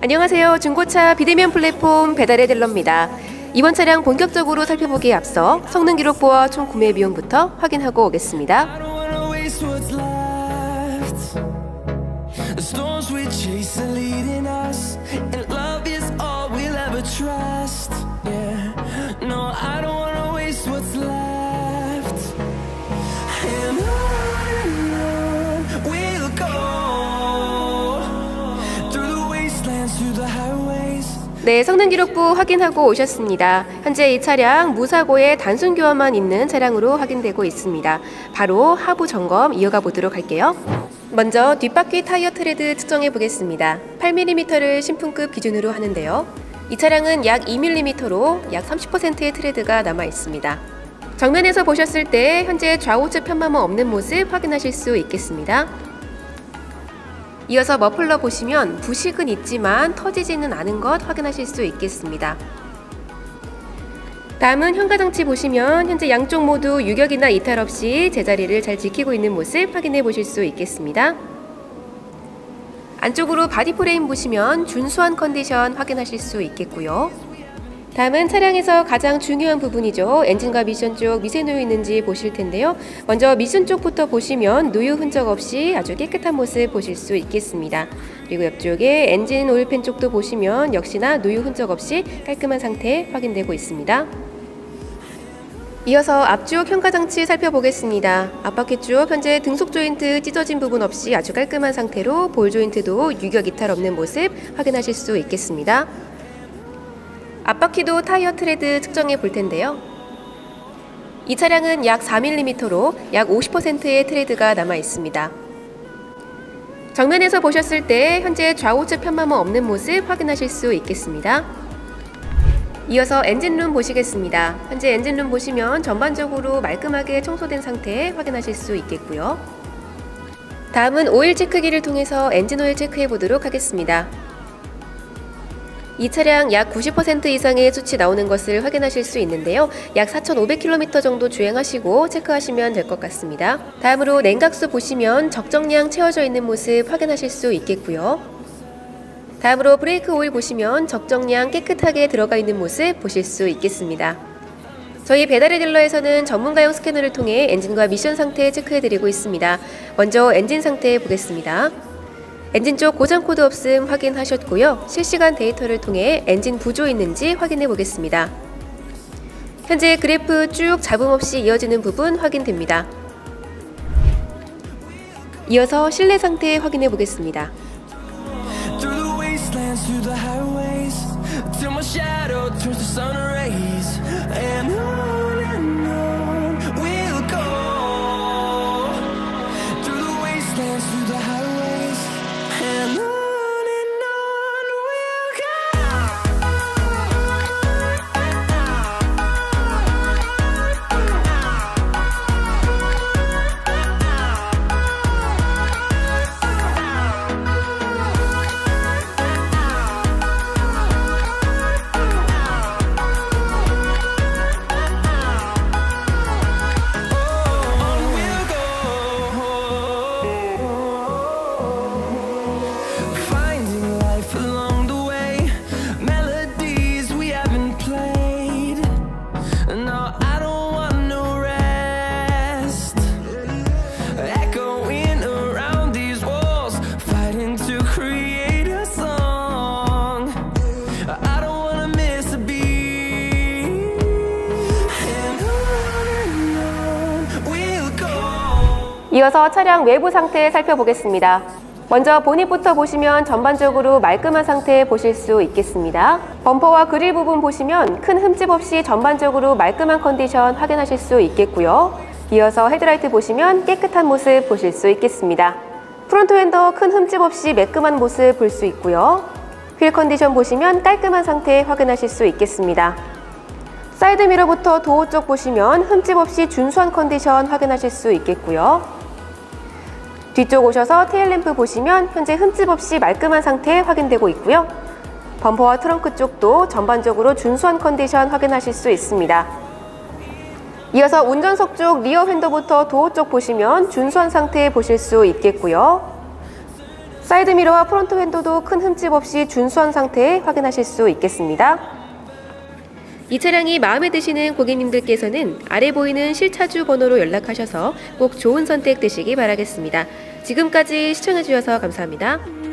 안녕하세요. 중고차 비대면 플랫폼 배달의 딜러입니다. 이번 차량 본격적으로 살펴보기에 앞서 성능 기록부와 총 구매 비용부터 확인하고 오겠습니다. 네, 성능 기록부 확인하고 오셨습니다. 현재 이 차량 무사고에 단순 교환만 있는 차량으로 확인되고 있습니다. 바로 하부 점검 이어가 보도록 할게요. 먼저 뒷바퀴 타이어 트레드 측정해 보겠습니다. 8mm를 신품급 기준으로 하는데요. 이 차량은 약 2mm로 약 30%의 트레드가 남아 있습니다. 정면에서 보셨을 때 현재 좌우측 편마모 없는 모습 확인하실 수 있겠습니다. 이어서 머플러 보시면 부식은 있지만 터지지는 않은 것 확인하실 수 있겠습니다. 다음은 현가장치 보시면 현재 양쪽 모두 유격이나 이탈 없이 제자리를 잘 지키고 있는 모습 확인해 보실 수 있겠습니다. 안쪽으로 바디 프레임 보시면 준수한 컨디션 확인하실 수 있겠고요. 다음은 차량에서 가장 중요한 부분이죠. 엔진과 미션 쪽 미세 누유 있는지 보실 텐데요. 먼저 미션 쪽부터 보시면 누유 흔적 없이 아주 깨끗한 모습 보실 수 있겠습니다. 그리고 옆쪽에 엔진 오일팬 쪽도 보시면 역시나 누유 흔적 없이 깔끔한 상태 확인되고 있습니다. 이어서 앞쪽 현가장치 살펴보겠습니다. 앞바퀴 쪽 현재 등속 조인트 찢어진 부분 없이 아주 깔끔한 상태로 볼 조인트도 유격 이탈 없는 모습 확인하실 수 있겠습니다. 앞바퀴도 타이어 트레드 측정해 볼 텐데요. 이 차량은 약 4mm로 약 50%의 트레드가 남아 있습니다. 정면에서 보셨을 때 현재 좌우측 편마모 없는 모습 확인하실 수 있겠습니다. 이어서 엔진룸 보시겠습니다. 현재 엔진룸 보시면 전반적으로 말끔하게 청소된 상태 확인하실 수 있겠고요. 다음은 오일 체크기를 통해서 엔진 오일 체크해 보도록 하겠습니다. 이 차량 약 90% 이상의 수치 나오는 것을 확인하실 수 있는데요. 약 4,500km 정도 주행하시고 체크하시면 될 것 같습니다. 다음으로 냉각수 보시면 적정량 채워져 있는 모습 확인하실 수 있겠고요. 다음으로 브레이크 오일 보시면 적정량 깨끗하게 들어가 있는 모습 보실 수 있겠습니다. 저희 배달의 딜러에서는 전문가용 스캐너를 통해 엔진과 미션 상태 체크해드리고 있습니다. 먼저 엔진 상태 보겠습니다. 엔진 쪽 고장 코드 없음 확인하셨고요. 실시간 데이터를 통해 엔진 부조 있는지 확인해 보겠습니다. 현재 그래프 쭉 잡음 없이 이어지는 부분 확인됩니다. 이어서 실내 상태 확인해 보겠습니다. 이어서 차량 외부 상태 살펴보겠습니다. 먼저 보닛부터 보시면 전반적으로 말끔한 상태 보실 수 있겠습니다. 범퍼와 그릴 부분 보시면 큰 흠집 없이 전반적으로 말끔한 컨디션 확인하실 수 있겠고요. 이어서 헤드라이트 보시면 깨끗한 모습 보실 수 있겠습니다. 프론트 휀더 큰 흠집 없이 매끄만 모습 볼 수 있고요. 휠 컨디션 보시면 깔끔한 상태 확인하실 수 있겠습니다. 사이드미러부터 도어 쪽 보시면 흠집 없이 준수한 컨디션 확인하실 수 있겠고요. 뒤쪽 오셔서 테일램프 보시면 현재 흠집 없이 말끔한 상태 확인되고 있고요. 범퍼와 트렁크 쪽도 전반적으로 준수한 컨디션 확인하실 수 있습니다. 이어서 운전석 쪽 리어 휀더부터 도어 쪽 보시면 준수한 상태 보실 수 있겠고요. 사이드미러와 프론트 윈도도 큰 흠집 없이 준수한 상태에 확인하실 수 있겠습니다. 이 차량이 마음에 드시는 고객님들께서는 아래 보이는 실차주 번호로 연락하셔서 꼭 좋은 선택 되시기 바라겠습니다. 지금까지 시청해주셔서 감사합니다.